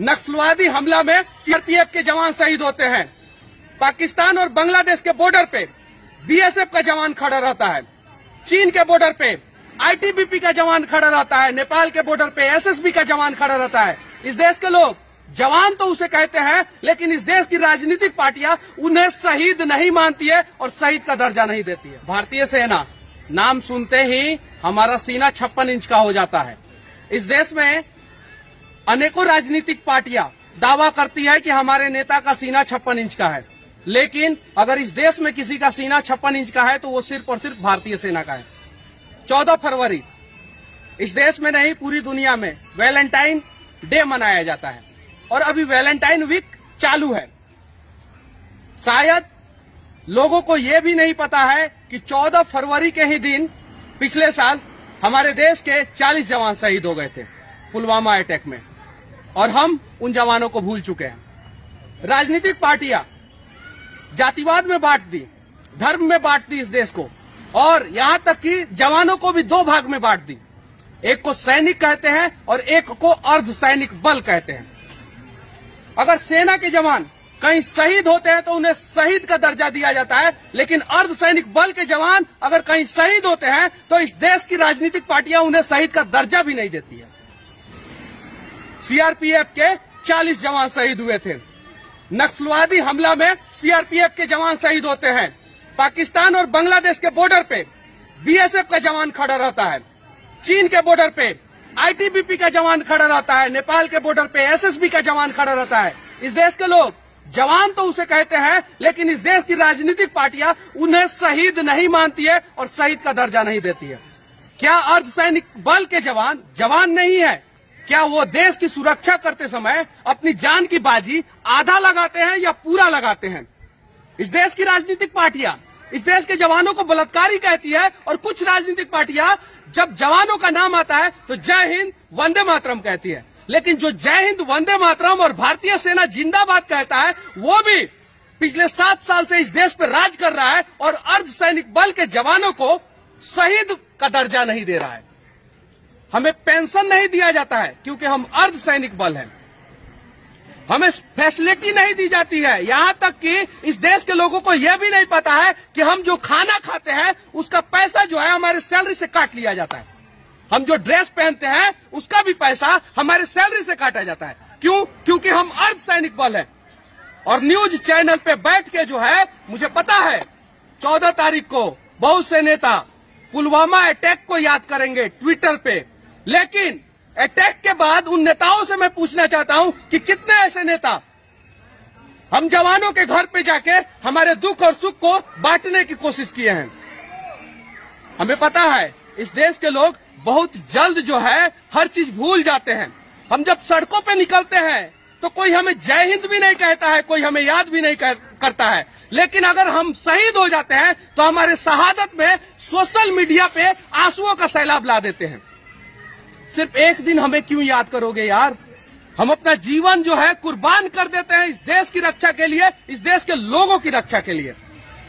नक्सलवादी हमला में सीआरपीएफ के जवान शहीद होते हैं। पाकिस्तान और बांग्लादेश के बॉर्डर पे बीएसएफ का जवान खड़ा रहता है। चीन के बॉर्डर पे आईटीबीपी का जवान खड़ा रहता है। नेपाल के बॉर्डर पे एसएसबी का जवान खड़ा रहता है। इस देश के लोग जवान तो उसे कहते हैं, लेकिन इस देश की राजनीतिक पार्टियां उन्हें शहीद नहीं मानती है और शहीद का दर्जा नहीं देती है। भारतीय सेना नाम सुनते ही हमारा सीना 56 इंच का हो जाता है। इस देश में अनेकों राजनीतिक पार्टियां दावा करती है कि हमारे नेता का सीना 56 इंच का है, लेकिन अगर इस देश में किसी का सीना 56 इंच का है तो वो सिर्फ और सिर्फ भारतीय सेना का है। 14 फरवरी इस देश में नहीं पूरी दुनिया में वैलेंटाइन डे मनाया जाता है और अभी वैलेंटाइन वीक चालू है। शायद लोगों को ये भी नहीं पता है कि 14 फरवरी के ही दिन पिछले साल हमारे देश के 40 जवान शहीद हो गए थे पुलवामा अटैक में, और हम उन जवानों को भूल चुके हैं। राजनीतिक पार्टियां जातिवाद में बांट दी, धर्म में बांट दी इस देश को, और यहां तक कि जवानों को भी दो भाग में बांट दी। एक को सैनिक कहते हैं और एक को अर्धसैनिक बल कहते हैं। अगर सेना के जवान कहीं शहीद होते हैं तो उन्हें शहीद का दर्जा दिया जाता है, लेकिन अर्धसैनिक बल के जवान अगर कहीं शहीद होते हैं तो इस देश की राजनीतिक पार्टियां उन्हें शहीद का दर्जा भी नहीं देती है। सीआरपीएफ के 40 जवान शहीद हुए थे। नक्सलवादी हमला में सीआरपीएफ के जवान शहीद होते हैं। पाकिस्तान और बांग्लादेश के बॉर्डर पे बीएसएफ का जवान खड़ा रहता है। चीन के बॉर्डर पे आईटीबीपी का जवान खड़ा रहता है। नेपाल के बॉर्डर पे एसएसबी का जवान खड़ा रहता है। इस देश के लोग जवान तो उसे कहते हैं, लेकिन इस देश की राजनीतिक पार्टियां उन्हें शहीद नहीं मानती है और शहीद का दर्जा नहीं देती है। क्या अर्धसैनिक बल के जवान जवान नहीं है? क्या वो देश की सुरक्षा करते समय अपनी जान की बाजी आधा लगाते हैं या पूरा लगाते हैं? इस देश की राजनीतिक पार्टियां इस देश के जवानों को बलात्कारी कहती है, और कुछ राजनीतिक पार्टियां जब जवानों का नाम आता है तो जय हिंद वंदे मातरम कहती है, लेकिन जो जय हिंद वंदे मातरम और भारतीय सेना जिंदाबाद कहता है वो भी पिछले 7 साल से इस देश पर राज कर रहा है और अर्धसैनिक बल के जवानों को शहीद का दर्जा नहीं दे रहा है। हमें पेंशन नहीं दिया जाता है क्योंकि हम अर्धसैनिक बल हैं। हमें फैसिलिटी नहीं दी जाती है। यहाँ तक कि इस देश के लोगों को यह भी नहीं पता है कि हम जो खाना खाते हैं उसका पैसा जो है हमारे सैलरी से काट लिया जाता है। हम जो ड्रेस पहनते हैं उसका भी पैसा हमारे सैलरी से काटा जाता है। क्यों? क्योंकि हम अर्धसैनिक बल हैं। और न्यूज चैनल पे बैठ के जो है, मुझे पता है 14 तारीख को बहुत से नेता पुलवामा अटैक को याद करेंगे ट्विटर पे, लेकिन अटैक के बाद उन नेताओं से मैं पूछना चाहता हूं कि कितने ऐसे नेता हम जवानों के घर पे जाके हमारे दुख और सुख को बांटने की कोशिश किए हैं। हमें पता है इस देश के लोग बहुत जल्द जो है हर चीज भूल जाते हैं। हम जब सड़कों पे निकलते हैं तो कोई हमें जय हिंद भी नहीं कहता है, कोई हमें याद भी नहीं करता है, लेकिन अगर हम शहीद हो जाते हैं तो हमारे शहादत में सोशल मीडिया पे आंसुओं का सैलाब ला देते हैं। सिर्फ एक दिन हमें क्यों याद करोगे यार? हम अपना जीवन जो है कुर्बान कर देते हैं इस देश की रक्षा के लिए, इस देश के लोगों की रक्षा के लिए,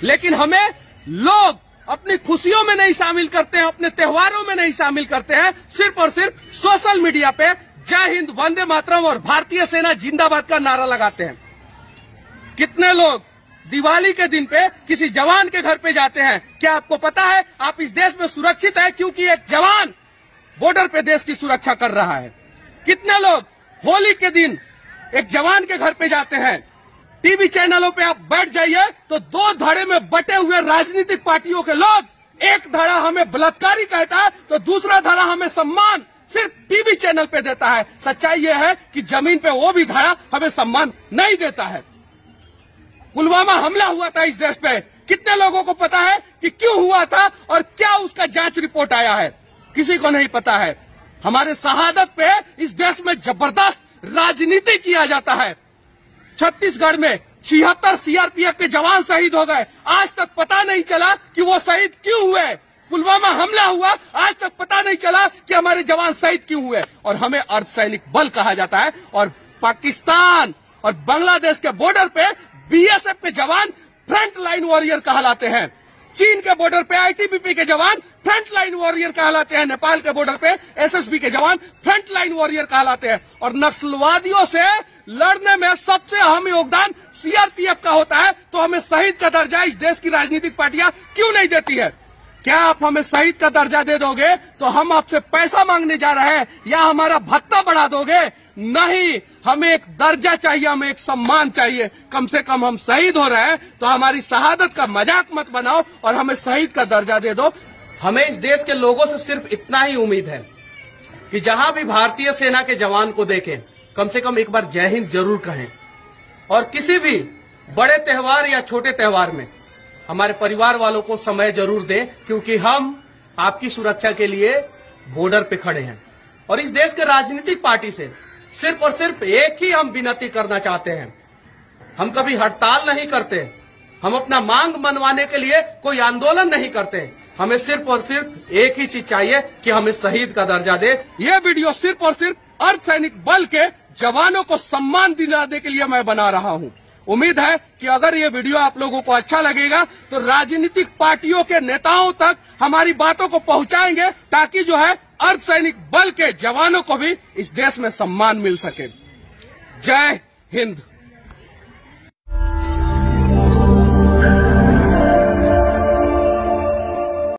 लेकिन हमें लोग अपनी खुशियों में नहीं शामिल करते हैं, अपने त्योहारों में नहीं शामिल करते हैं। सिर्फ और सिर्फ सोशल मीडिया पे जय हिंद वंदे मातरम और भारतीय सेना जिंदाबाद का नारा लगाते हैं। कितने लोग दिवाली के दिन पे किसी जवान के घर पे जाते हैं? क्या आपको पता है आप इस देश में सुरक्षित है क्योंकि एक जवान बॉर्डर पे देश की सुरक्षा कर रहा है? कितने लोग होली के दिन एक जवान के घर पे जाते हैं? टीवी चैनलों पे आप बैठ जाइए तो दो धड़े में बटे हुए राजनीतिक पार्टियों के लोग, एक धड़ा हमें बलात्कारी कहता है तो दूसरा धड़ा हमें सम्मान सिर्फ टीवी चैनल पे देता है। सच्चाई यह है कि जमीन पे वो भी धड़ा हमें सम्मान नहीं देता है। पुलवामा हमला हुआ था इस देश पे, कितने लोगों को पता है कि क्यों हुआ था और क्या उसका जांच रिपोर्ट आया है? किसी को नहीं पता है। हमारे शहादत पे इस देश में जबरदस्त राजनीति किया जाता है। छत्तीसगढ़ में 76 सीआरपीएफ के जवान शहीद हो गए, आज तक पता नहीं चला कि वो शहीद क्यों हुए। पुलवामा हमला हुआ, आज तक पता नहीं चला कि हमारे जवान शहीद क्यों हुए, और हमें अर्धसैनिक बल कहा जाता है। और पाकिस्तान और बांग्लादेश के बॉर्डर पे बीएसएफ के जवान फ्रंट लाइन वॉरियर कहलाते हैं। चीन के बॉर्डर पे आईटीबीपी के जवान फ्रंट लाइन वॉरियर कहलाते हैं, नेपाल के बॉर्डर पे एसएसबी के जवान फ्रंट लाइन वॉरियर कहलाते हैं। और नक्सलवादियों से लड़ने में सबसे अहम योगदान सीआरपीएफ का होता है, तो हमें शहीद का दर्जा इस देश की राजनीतिक पार्टियां क्यों नहीं देती है? क्या आप हमें शहीद का दर्जा दे दोगे तो हम आपसे पैसा मांगने जा रहे हैं या हमारा भत्ता बढ़ा दोगे? नहीं, हमें एक दर्जा चाहिए, हमें एक सम्मान चाहिए। कम से कम हम शहीद हो रहे हैं तो हमारी शहादत का मजाक मत बनाओ और हमें शहीद का दर्जा दे दो। हमें इस देश के लोगों से सिर्फ इतना ही उम्मीद है कि जहां भी भारतीय सेना के जवान को देखें कम से कम एक बार जय हिंद जरूर कहें। और किसी भी बड़े त्योहार या छोटे त्योहार में हमारे परिवार वालों को समय जरूर दें, क्योंकि हम आपकी सुरक्षा के लिए बॉर्डर पे खड़े हैं। और इस देश के राजनीतिक पार्टी से सिर्फ और सिर्फ एक ही हम विनती करना चाहते हैं, हम कभी हड़ताल नहीं करते, हम अपना मांग मनवाने के लिए कोई आंदोलन नहीं करते। हमें सिर्फ और सिर्फ एक ही चीज चाहिए कि हमें शहीद का दर्जा दे। यह वीडियो सिर्फ और सिर्फ अर्धसैनिक बल के जवानों को सम्मान दिलाने के लिए मैं बना रहा हूं। उम्मीद है कि अगर ये वीडियो आप लोगों को अच्छा लगेगा तो राजनीतिक पार्टियों के नेताओं तक हमारी बातों को पहुंचाएंगे, ताकि जो है अर्धसैनिक बल के जवानों को भी इस देश में सम्मान मिल सके। जय हिंद।